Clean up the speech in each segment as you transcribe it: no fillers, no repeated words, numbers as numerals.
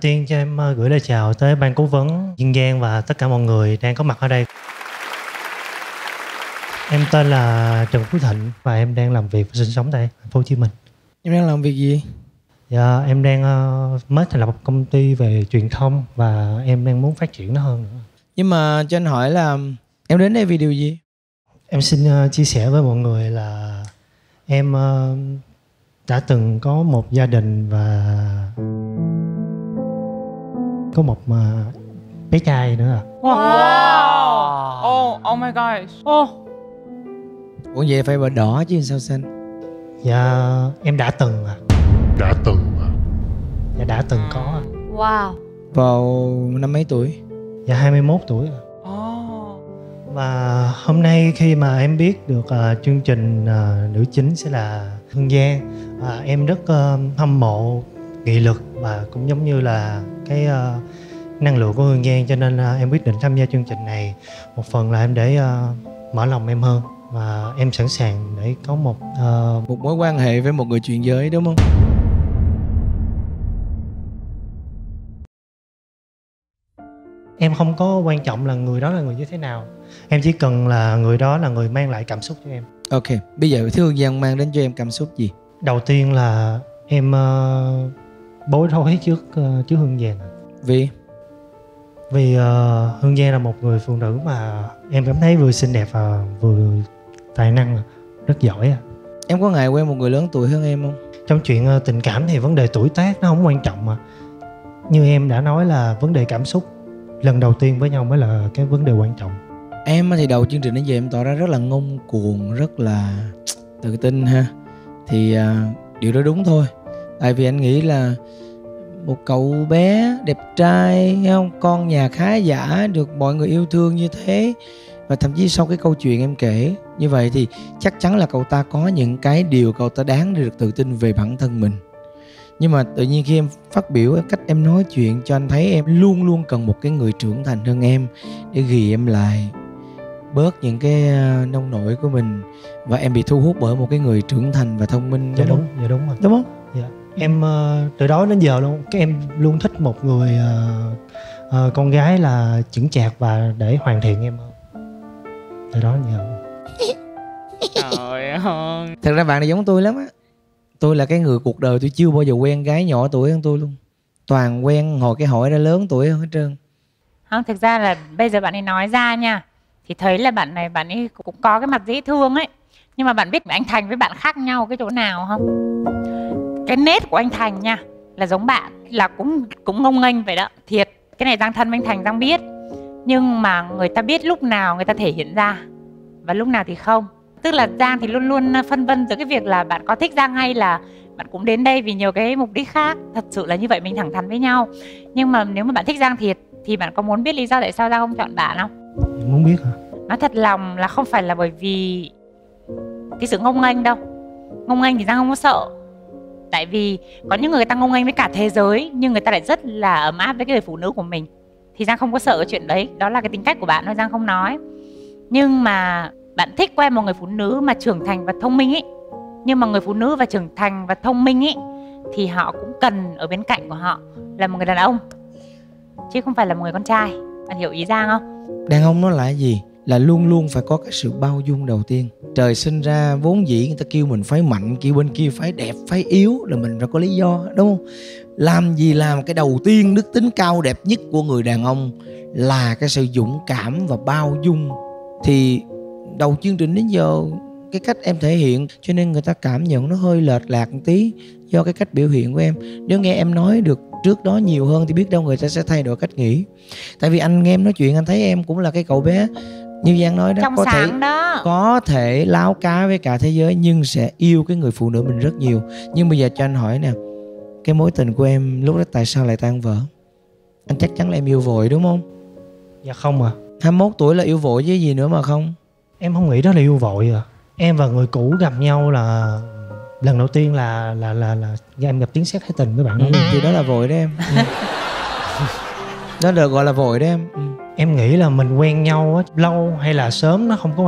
tiên cho em gửi lời chào tới ban cố vấn Hương Giang và tất cả mọi người đang có mặt ở đây. Em tên là Trần Quí Thịnh và em đang làm việc và sinh sống tại thành phố Hồ Chí Minh. Em đang làm việc gì? Dạ, em đang mới thành lập một công ty về truyền thông và em đang muốn phát triển nó hơn nữa. Nhưng mà cho anh hỏi là em đến đây vì điều gì? Em xin chia sẻ với mọi người là em đã từng có một gia đình và có một bé trai nữa. Wow! Oh my god! Oh. Ủa vậy phải bờ đỏ chứ sao xanh? Dạ em đã từng Dạ đã từng có. Wow. Vào năm mấy tuổi? Dạ 21 tuổi. Oh. Và hôm nay khi mà em biết được chương trình nữ chính sẽ là Hương Giang, em rất hâm mộ nghị lực và cũng giống như là cái năng lượng của Hương Giang, cho nên em quyết định tham gia chương trình này. Một phần là em để mở lòng em hơn và em sẵn sàng để có một mối quan hệ với một người chuyển giới, đúng không? Em không có quan trọng là người đó là người như thế nào, em chỉ cần là người đó là người mang lại cảm xúc cho em. Ok, bây giờ Hương Giang mang đến cho em cảm xúc gì? Đầu tiên là em bối rối trước Hương Giang. Vì Hương Giang là một người phụ nữ mà em cảm thấy vừa xinh đẹp và vừa tài năng, rất giỏi. Em có ngại quen một người lớn tuổi hơn em không? Trong chuyện tình cảm thì vấn đề tuổi tác nó không quan trọng mà. Như em đã nói là vấn đề cảm xúc lần đầu tiên với nhau mới là cái vấn đề quan trọng. Em thì đầu chương trình đến giờ em tỏ ra rất là ngông cuồng, rất là tự tin ha. Thì điều đó đúng thôi. Tại vì anh nghĩ là một cậu bé đẹp trai, không, con nhà khá giả, được mọi người yêu thương như thế, và thậm chí sau cái câu chuyện em kể như vậy thì chắc chắn là cậu ta có những cái điều cậu ta đáng để được tự tin về bản thân mình. Nhưng mà tự nhiên khi em phát biểu, cách em nói chuyện cho anh thấy em luôn luôn cần một cái người trưởng thành hơn em để ghi em lại, bớt những cái nông nổi của mình, và em bị thu hút bởi một cái người trưởng thành và thông minh. Dạ đúng, dạ đúng rồi. Đúng không? Dạ. Em từ đó đến giờ luôn, cái em luôn thích một người con gái là chững chạc và để hoàn thiện em hơn. Từ đó đến giờ. Trời ơi. Thật ra bạn này giống tôi lắm á. Tôi là cái người cuộc đời tôi chưa bao giờ quen gái nhỏ tuổi hơn tôi luôn. Toàn quen hồi cái hỏi ra lớn tuổi hơn hết trơn. Không, thực ra là bây giờ bạn ấy nói ra nha, thì thấy là bạn này bạn ấy cũng có cái mặt dễ thương ấy. Nhưng mà bạn biết anh Thành với bạn khác nhau cái chỗ nào không? Cái nết của anh Thành nha là giống bạn, là cũng ngông nghênh vậy đó. Thiệt, cái này Giang thân với anh Thành Giang biết. Nhưng mà người ta biết lúc nào người ta thể hiện ra và lúc nào thì không. Tức là Giang thì luôn luôn phân vân giữa cái việc là bạn có thích Giang hay là bạn cũng đến đây vì nhiều cái mục đích khác. Thật sự là như vậy, mình thẳng thắn với nhau. Nhưng mà nếu mà bạn thích Giang thiệt thì bạn có muốn biết lý do tại sao Giang không chọn bạn không? Em muốn biết hả? Nói thật lòng là không phải là bởi vì cái sự ngông nghênh đâu. Ngông nghênh thì Giang không có sợ. Tại vì có những người ta ngông nghênh với cả thế giới nhưng người ta lại rất là ấm áp với cái người phụ nữ của mình. Thì Giang không có sợ cái chuyện đấy. Đó là cái tính cách của bạn thôi, Giang không nói. Nhưng mà bạn thích quen một người phụ nữ mà trưởng thành và thông minh ấy. Nhưng mà người phụ nữ và trưởng thành và thông minh ấy thì họ cũng cần ở bên cạnh của họ là một người đàn ông, chứ không phải là một người con trai. Bạn hiểu ý Giang không? Đàn ông nó là gì? Là luôn luôn phải có cái sự bao dung đầu tiên. Trời sinh ra vốn dĩ người ta kêu mình phải mạnh, kêu bên kia phải đẹp, phải yếu là mình phải có lý do, đúng không? Làm gì làm cái đầu tiên đức tính cao đẹp nhất của người đàn ông là cái sự dũng cảm và bao dung. Thì đầu chương trình đến giờ cái cách em thể hiện cho nên người ta cảm nhận nó hơi lệch lạc một tí do cái cách biểu hiện của em. Nếu nghe em nói được trước đó nhiều hơn thì biết đâu người ta sẽ thay đổi cách nghĩ. Tại vì anh nghe em nói chuyện anh thấy em cũng là cái cậu bé như Giang nói đó, có thể láo cá với cả thế giới nhưng sẽ yêu cái người phụ nữ mình rất nhiều. Nhưng bây giờ cho anh hỏi nè, cái mối tình của em lúc đó tại sao lại tan vỡ? Anh chắc chắn là em yêu vội đúng không? Dạ không à. 21 tuổi là yêu vội chứ gì nữa mà không. Em không nghĩ đó là yêu vội à. Em và người cũ gặp nhau là lần đầu tiên là em gặp tiếng sét hay tình với bạn đó. Thì đó là vội đó em. Đó được gọi là vội đó em. Em nghĩ là mình quen nhau lâu hay là sớm nó không có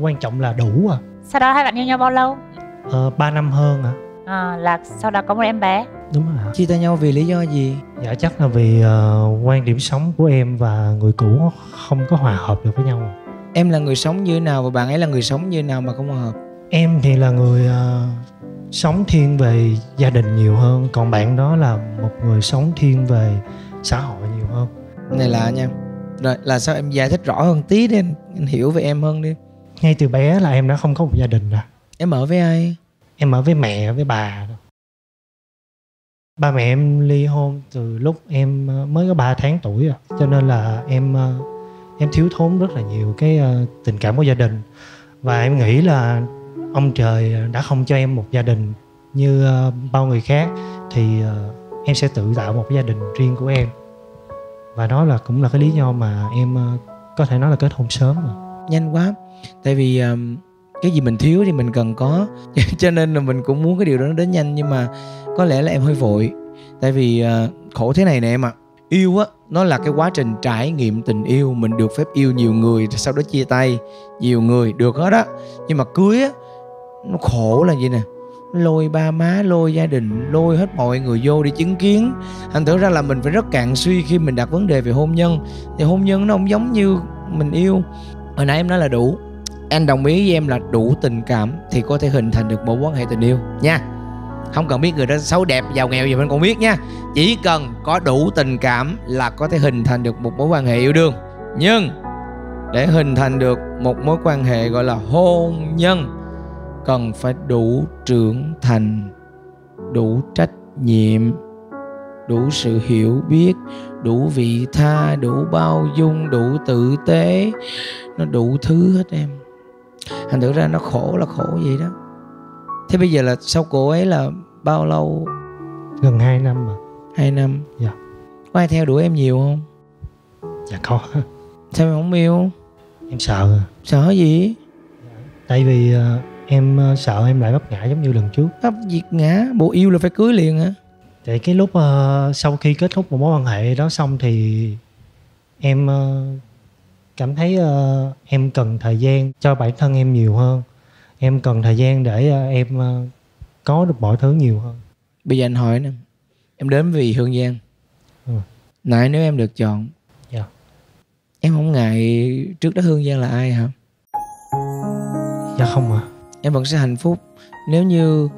quan trọng là đủ à. Sau đó hai bạn yêu nhau bao lâu? 3 năm hơn ạ. À, là sau đó có một em bé. Đúng rồi. Chia tay nhau vì lý do gì? Dạ chắc là vì quan điểm sống của em và người cũ không có hòa hợp được với nhau. Em là người sống như nào và bạn ấy là người sống như nào mà không hòa hợp? Em thì là người sống thiên về gia đình nhiều hơn, còn bạn đó là một người sống thiên về xã hội nhiều hơn. Này lạ nha. Rồi là sao em giải thích rõ hơn tí đi, anh hiểu về em hơn đi. Ngay từ bé là em đã không có một gia đình rồi. Em ở với ai? Em ở với mẹ, với bà. Ba mẹ em ly hôn từ lúc em mới có 3 tháng tuổi rồi. Cho nên là em thiếu thốn rất là nhiều cái tình cảm của gia đình. Và em nghĩ là ông trời đã không cho em một gia đình như bao người khác, thì em sẽ tự tạo một gia đình riêng của em. Và đó là cũng là cái lý do mà em có thể nói là kết hôn sớm rồi. Nhanh quá. Tại vì cái gì mình thiếu thì mình cần có. Cho nên là mình cũng muốn cái điều đó nó đến nhanh. Nhưng mà có lẽ là em hơi vội. Tại vì khổ thế này nè em ạ. Yêu á, nó là cái quá trình trải nghiệm tình yêu. Mình được phép yêu nhiều người, sau đó chia tay nhiều người, được hết á. Nhưng mà cưới á, nó khổ là gì nè, lôi ba má, lôi gia đình, lôi hết mọi người vô để chứng kiến. Thành thử ra là mình phải rất cạn suy khi mình đặt vấn đề về hôn nhân. Thì hôn nhân nó không giống như mình yêu. Hồi nãy em nói là đủ. Anh đồng ý với em là đủ tình cảm thì có thể hình thành được một quan hệ tình yêu nha. Không cần biết người đó xấu đẹp, giàu nghèo gì mình còn biết nha. Chỉ cần có đủ tình cảm là có thể hình thành được một mối quan hệ yêu đương. Nhưng để hình thành được một mối quan hệ gọi là hôn nhân, cần phải đủ trưởng thành, đủ trách nhiệm, đủ sự hiểu biết, đủ vị tha, đủ bao dung, đủ tử tế. Nó đủ thứ hết em. Thành thử ra nó khổ là khổ vậy đó. Thế bây giờ là sau cô ấy là bao lâu? Gần 2 năm mà. 2 năm? Dạ. Có ai theo đuổi em nhiều không? Dạ có. Sao em không yêu? Em sợ à. Sợ gì? Tại vì em sợ em lại vấp ngã giống như lần trước. Vấp việc ngã? Bộ yêu là phải cưới liền hả? Tại cái lúc sau khi kết thúc một mối quan hệ đó xong thì em cảm thấy em cần thời gian cho bản thân em nhiều hơn. Em cần thời gian để em có được mọi thứ nhiều hơn. Bây giờ anh hỏi nè, em đến vì Hương Giang. Ừ. Nãy nếu em được chọn, dạ. Em không ngại trước đó Hương Giang là ai hả? Dạ không ạ. Em vẫn sẽ hạnh phúc nếu như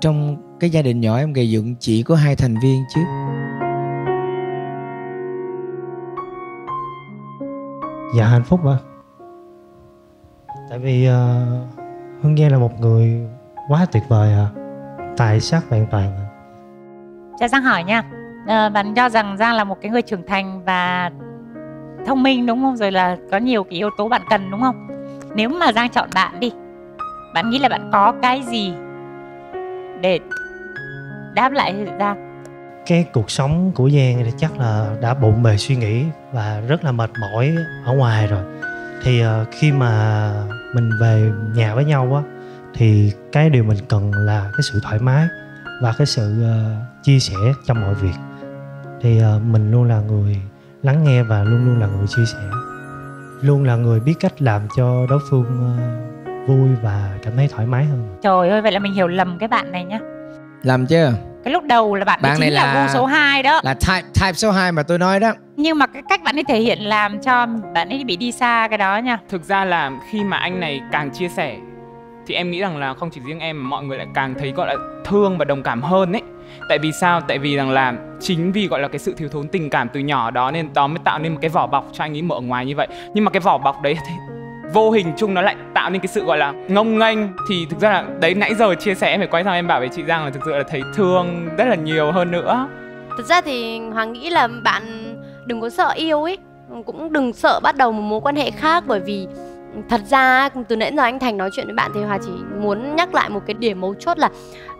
trong cái gia đình nhỏ em gây dựng chỉ có 2 thành viên chứ. Dạ hạnh phúc ạ. Tại vì Hương Giang là một người quá tuyệt vời à. Tài sắc vẹn toàn. Cho Giang hỏi nha, bạn cho rằng Giang là một cái người trưởng thành và thông minh đúng không? Rồi là có nhiều cái yếu tố bạn cần đúng không? Nếu mà Giang chọn bạn đi, bạn nghĩ là bạn có cái gì để đáp lại Giang? Cái cuộc sống của Giang thì chắc là đã bộn bề suy nghĩ và rất là mệt mỏi ở ngoài rồi. Thì khi mà mình về nhà với nhau á, thì cái điều mình cần là cái sự thoải mái và cái sự chia sẻ trong mọi việc. Thì mình luôn là người lắng nghe và luôn luôn là người chia sẻ. Luôn là người biết cách làm cho đối phương vui và cảm thấy thoải mái hơn. Trời ơi, vậy là mình hiểu lầm cái bạn này nhá. Lầm chứ. Cái lúc đầu là bạn này là gu số 2 đó. Là type số 2 mà tôi nói đó. Nhưng mà cái cách bạn ấy thể hiện làm cho bạn ấy bị đi xa cái đó nha. Thực ra là khi mà anh này càng chia sẻ thì em nghĩ rằng là không chỉ riêng em mà mọi người lại càng thấy gọi là thương và đồng cảm hơn ấy. Tại vì sao? Tại vì rằng là chính vì gọi là cái sự thiếu thốn tình cảm từ nhỏ đó nên đó mới tạo nên một cái vỏ bọc cho anh ấy mở ngoài như vậy. Nhưng mà cái vỏ bọc đấy thì vô hình chung nó lại tạo nên cái sự gọi là ngông nghênh. Thì thực ra là đấy, nãy giờ chia sẻ em phải quay sang em bảo với chị Giang là thực sự là thấy thương rất là nhiều hơn nữa. Thực ra thì Hoàng nghĩ là bạn đừng có sợ yêu ấy, cũng đừng sợ bắt đầu một mối quan hệ khác. Bởi vì thật ra từ nãy giờ anh Thành nói chuyện với bạn thì Hòa chỉ muốn nhắc lại một cái điểm mấu chốt là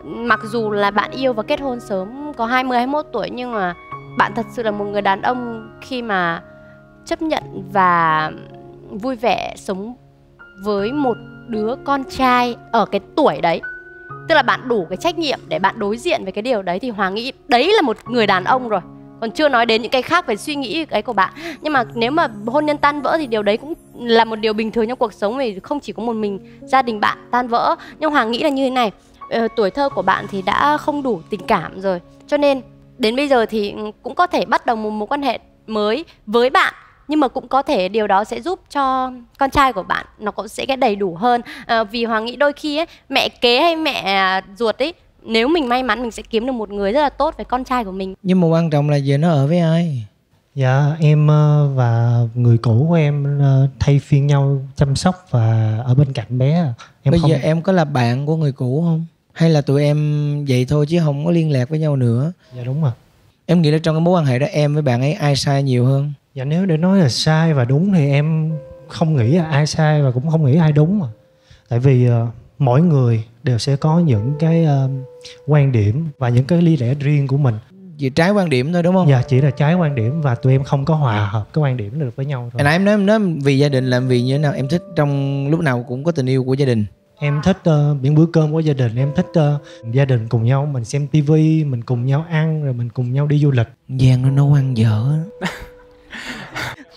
mặc dù là bạn yêu và kết hôn sớm, có 20-21 tuổi, nhưng mà bạn thật sự là một người đàn ông khi mà chấp nhận và vui vẻ sống với một đứa con trai ở cái tuổi đấy. Tức là bạn đủ cái trách nhiệm để bạn đối diện với cái điều đấy. Thì Hòa nghĩ đấy là một người đàn ông rồi. Còn chưa nói đến những cái khác về suy nghĩ ấy của bạn. Nhưng mà nếu mà hôn nhân tan vỡ thì điều đấy cũng là một điều bình thường trong cuộc sống. Vì không chỉ có một mình gia đình bạn tan vỡ. Nhưng Hoàng nghĩ là như thế này, tuổi thơ của bạn thì đã không đủ tình cảm rồi, cho nên đến bây giờ thì cũng có thể bắt đầu một mối quan hệ mới với bạn, nhưng mà cũng có thể điều đó sẽ giúp cho con trai của bạn nó cũng sẽ đầy đủ hơn. Vì Hoàng nghĩ đôi khi ấy, mẹ kế hay mẹ ruột ấy, nếu mình may mắn mình sẽ kiếm được một người rất là tốt với con trai của mình. Nhưng mà quan trọng là giờ nó ở với ai? Dạ em và người cũ của em thay phiên nhau chăm sóc và ở bên cạnh bé. Bây giờ em có là bạn của người cũ không? Hay là tụi em vậy thôi chứ không có liên lạc với nhau nữa? Dạ đúng rồi. Em nghĩ là trong cái mối quan hệ đó em với bạn ấy ai sai nhiều hơn? Dạ nếu để nói là sai và đúng thì em không nghĩ là ai sai và cũng không nghĩ ai đúng mà. Tại vì mỗi người đều sẽ có những cái quan điểm và những cái lý lẽ riêng của mình. Chỉ trái quan điểm thôi đúng không? Dạ chỉ là trái quan điểm và tụi em không có hòa hợp cái quan điểm được với nhau thôi. Nãy em nói vì gia đình làm vì như thế nào? Em thích trong lúc nào cũng có tình yêu của gia đình. Em thích những bữa cơm của gia đình. Em thích gia đình cùng nhau, mình xem tivi, mình cùng nhau ăn, rồi mình cùng nhau đi du lịch. Giang nó nấu ăn dở.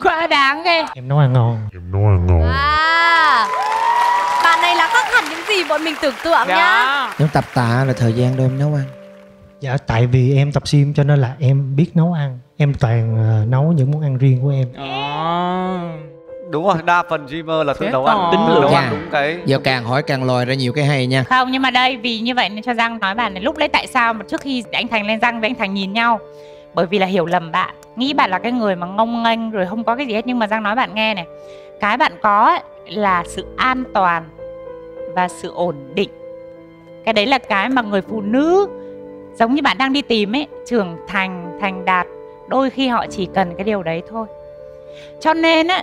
Quá đáng ghê. Em nấu ăn ngon. Em nấu ăn ngon. Bạn này là khác hẳn những gì bọn mình tưởng tượng nhá. Nếu tập tạ là thời gian đâu em nấu ăn. Dạ tại vì em tập gym cho nên là em biết nấu ăn. Em toàn nấu những món ăn riêng của em. Đúng rồi, đa phần gymer là thường nấu ăn, tính nấu ăn đúng cái. Giờ càng hỏi càng lòi ra nhiều cái hay nha. Không, nhưng mà đây vì như vậy nên cho Giang nói bạn này lúc đấy tại sao mà trước khi anh Thành lên Giang với anh Thành nhìn nhau. Bởi vì là hiểu lầm bạn, nghĩ bạn là cái người mà ngông nghênh rồi không có cái gì hết. Nhưng mà Giang nói bạn nghe này, cái bạn có ấy, là sự an toàn và sự ổn định. Cái đấy là cái mà người phụ nữ giống như bạn đang đi tìm ấy, trưởng thành, thành đạt, đôi khi họ chỉ cần cái điều đấy thôi. Cho nên ấy,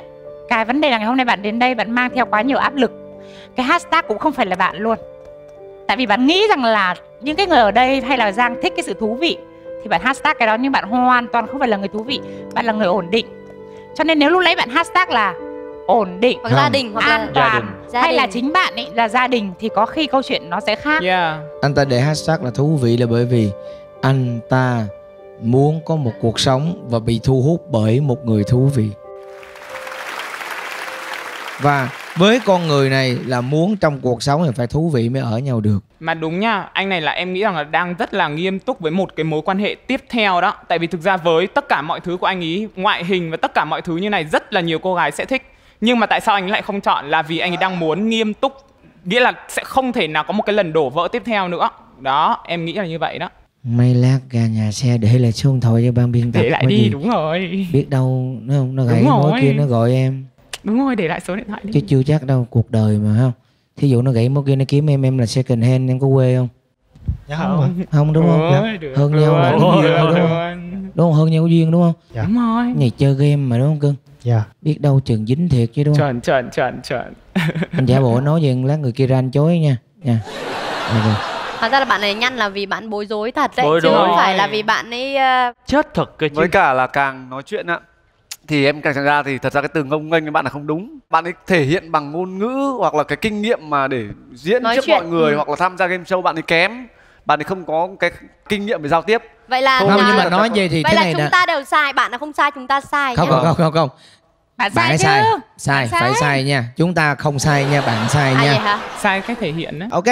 cái vấn đề là ngày hôm nay bạn đến đây bạn mang theo quá nhiều áp lực. Cái hashtag cũng không phải là bạn luôn. Tại vì bạn nghĩ rằng là những cái người ở đây hay là Giang thích cái sự thú vị thì bạn hashtag cái đó, nhưng bạn hoàn toàn không phải là người thú vị. Bạn là người ổn định. Cho nên nếu lúc lấy bạn hashtag là ổn định hoặc gia đình, hoặc an toàn hay là chính bạn ấy là gia đình thì có khi câu chuyện nó sẽ khác. Anh ta để hashtag là thú vị là bởi vì anh ta muốn có một cuộc sống và bị thu hút bởi một người thú vị. Và với con người này là muốn trong cuộc sống thì phải thú vị mới ở nhau được. Mà đúng nha, anh này là em nghĩ rằng là đang rất là nghiêm túc với một cái mối quan hệ tiếp theo đó. Tại vì thực ra với tất cả mọi thứ của anh ý, ngoại hình và tất cả mọi thứ như này rất là nhiều cô gái sẽ thích. Nhưng mà tại sao anh lại không chọn là vì anh ấy đang muốn nghiêm túc. Nghĩa là sẽ không thể nào có một cái lần đổ vỡ tiếp theo nữa. Đó, em nghĩ là như vậy đó. May lát gà nhà xe để lại số điện thoại cho ban biên tập. Để lại đi, đúng rồi. Biết đâu nó gãy mối kia nó gọi em. Đúng rồi, để lại số điện thoại đi. Chứ chưa chắc đâu, cuộc đời mà không. Thí dụ nó gãy mối kia nó kiếm em là second hand, em có quê không? Dạ không. Không đúng không? Hơn nhau là có duyên thôi đúng không? Đúng không? Hơn nhau có duyên đúng không? Dạ. Đúng rồi. Ngày chơi game mà đúng không cưng? Dạ. Biết đâu chừng dính thiệt chứ đúng không? Chuẩn. Anh giả bộ nói vậy lát người kia ra anh chối nha. Thật ra là bạn này nhăn là vì bạn bối rối thật đấy. Chứ không phải là vì bạn ấy... Chết thật cơ chứ. Với cả là càng nói chuyện ạ, thì em càng chẳng ra thì thật ra cái từ ngông nghênh với bạn là không đúng. Bạn ấy thể hiện bằng ngôn ngữ hoặc là cái kinh nghiệm mà để diễn nói trước chuyện. Mọi người hoặc là tham gia game show bạn ấy kém. Bạn ấy không có cái kinh nghiệm về giao tiếp. Vậy là không, nhưng mà nói về thì vậy thế là này chúng ta đều sai, bạn là không sai, chúng ta sai. Không. Bạn sai chứ. Sai, phải sai nha. Chúng ta không sai nha, bạn sai nha. Vậy hả? Sai cách thể hiện đó. Ok,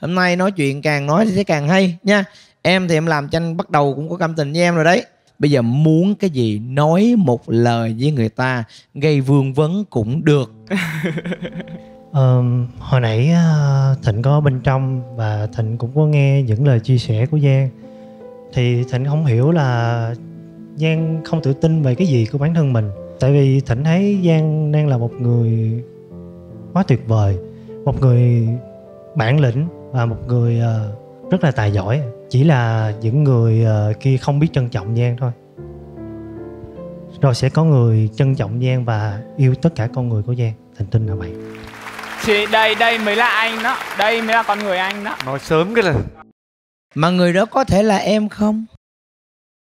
hôm nay nói chuyện càng nói thì sẽ càng hay nha. Em thì em làm tranh bắt đầu cũng có cảm tình với em rồi đấy. Bây giờ muốn cái gì nói một lời với người ta, gây vương vấn cũng được. Hồi nãy Thịnh có bên trong và Thịnh cũng có nghe những lời chia sẻ của Giang. Thì Thịnh không hiểu là Giang không tự tin về cái gì của bản thân mình. Tại vì Thịnh thấy Giang đang là một người quá tuyệt vời, một người bản lĩnh và một người rất là tài giỏi. Chỉ là những người kia không biết trân trọng Giang thôi. Rồi sẽ có người trân trọng Giang và yêu tất cả con người của Giang. Thành tin là vậy. Chị đây mới là anh đó. Đây mới là con người anh đó. Nói sớm cái là. Mà người đó có thể là em không?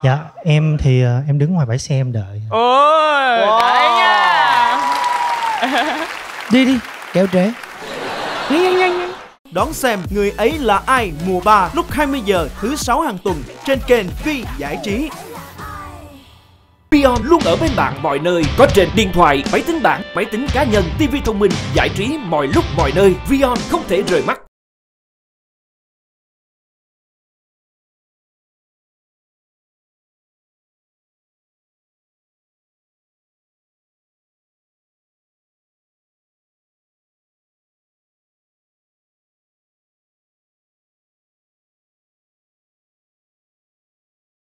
Dạ em thì em đứng ngoài bãi xe em đợi. Ôi đấy nha. Đi kéo trễ. Nhanh. Đón xem Người Ấy Là Ai mùa 3 lúc 20 giờ thứ 6 hàng tuần trên kênh Vie Giải Trí. VieON luôn ở bên bạn mọi nơi, có trên điện thoại, máy tính bảng, máy tính cá nhân, TV thông minh, giải trí mọi lúc mọi nơi. VieON không thể rời mắt.